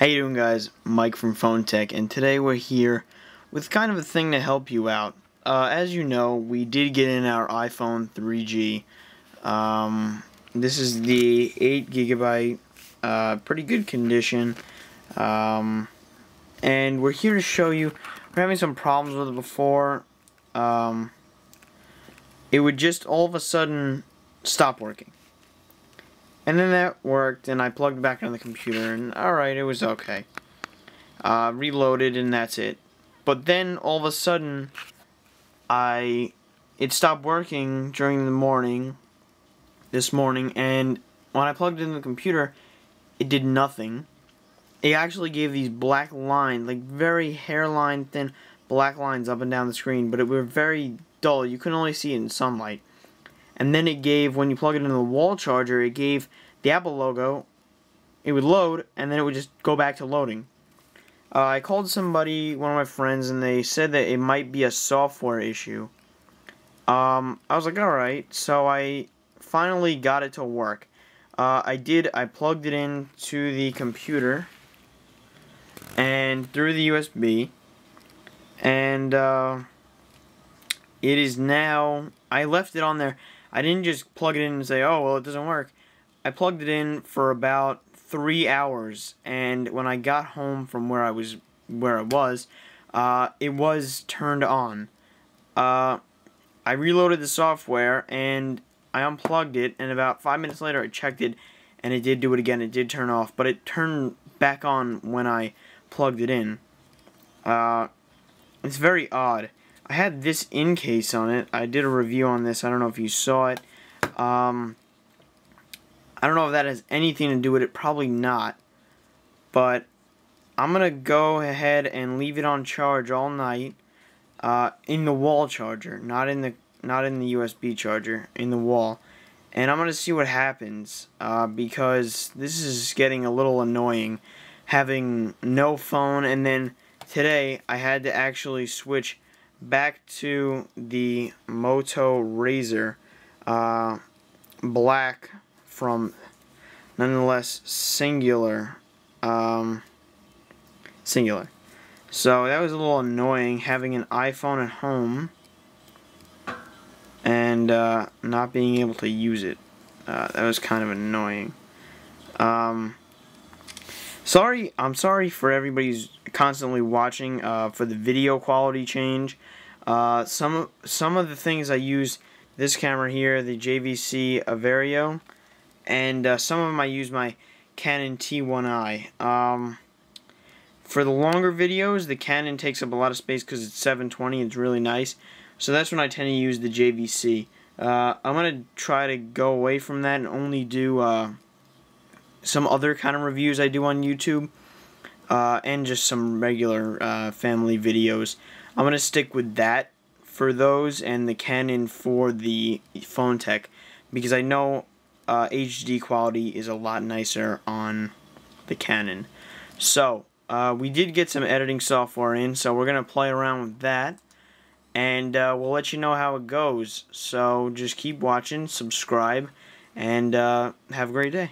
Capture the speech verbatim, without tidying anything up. How you doing, guys? Mike from Phone Tech, and today we're here with kind of a thing to help you out. Uh, as you know, we did get in our iPhone three G. Um, this is the eight gigabyte, uh, pretty good condition. Um, and we're here to show you, we're having some problems with it before. Um, it would just all of a sudden stop working. And then that worked, and I plugged back on the computer, and alright, it was okay. Uh, reloaded, and that's it. But then, all of a sudden, I... it stopped working during the morning, this morning, and when I plugged in the computer, it did nothing. It actually gave these black lines, like very hairline thin black lines up and down the screen, but it were very dull. You could only see it in sunlight. And then it gave, when you plug it into the wall charger, it gave the Apple logo, it would load, and then it would just go back to loading. Uh, I called somebody, one of my friends, and they said that it might be a software issue. Um, I was like, alright, so I finally got it to work. Uh, I did, I plugged it into the computer, and through the U S B, and uh, it is now, I left it on there. I didn't just plug it in and say, oh, well, it doesn't work. I plugged it in for about three hours, and when I got home from where I was, where it was, uh, it was turned on. Uh, I reloaded the software, and I unplugged it, and about five minutes later I checked it, and it did do it again. It did turn off, but it turned back on when I plugged it in. Uh, it's very odd. I had this in case on it. I did a review on this. I don't know if you saw it. Um, I don't know if that has anything to do with it. Probably not. But I'm going to go ahead and leave it on charge all night uh, in the wall charger. Not in the not in the U S B charger. In the wall. And I'm going to see what happens. Uh, because this is getting a little annoying. Having no phone. And then today I had to actually switch back to the Moto Razor uh, black from nonetheless singular um, singular so that was a little annoying, having an iPhone at home and uh, not being able to use it. Uh, that was kind of annoying. um, sorry I'm sorry for everybody's constantly watching uh, for the video quality change. Uh, some some of the things I use this camera here, the J V C Averio, and uh, some of them I use my Canon T one i. Um, for the longer videos, the Canon takes up a lot of space because it's seven twenty. It's really nice, so that's when I tend to use the J V C. Uh, I'm gonna try to go away from that and only do uh, some other kind of reviews I do on YouTube. Uh, and just some regular uh, family videos. I'm going to stick with that for those, and the Canon for the Phone Tech, because I know uh, H D quality is a lot nicer on the Canon. So, uh, we did get some editing software in, so we're going to play around with that, and uh, we'll let you know how it goes. So, just keep watching, subscribe, and uh, have a great day.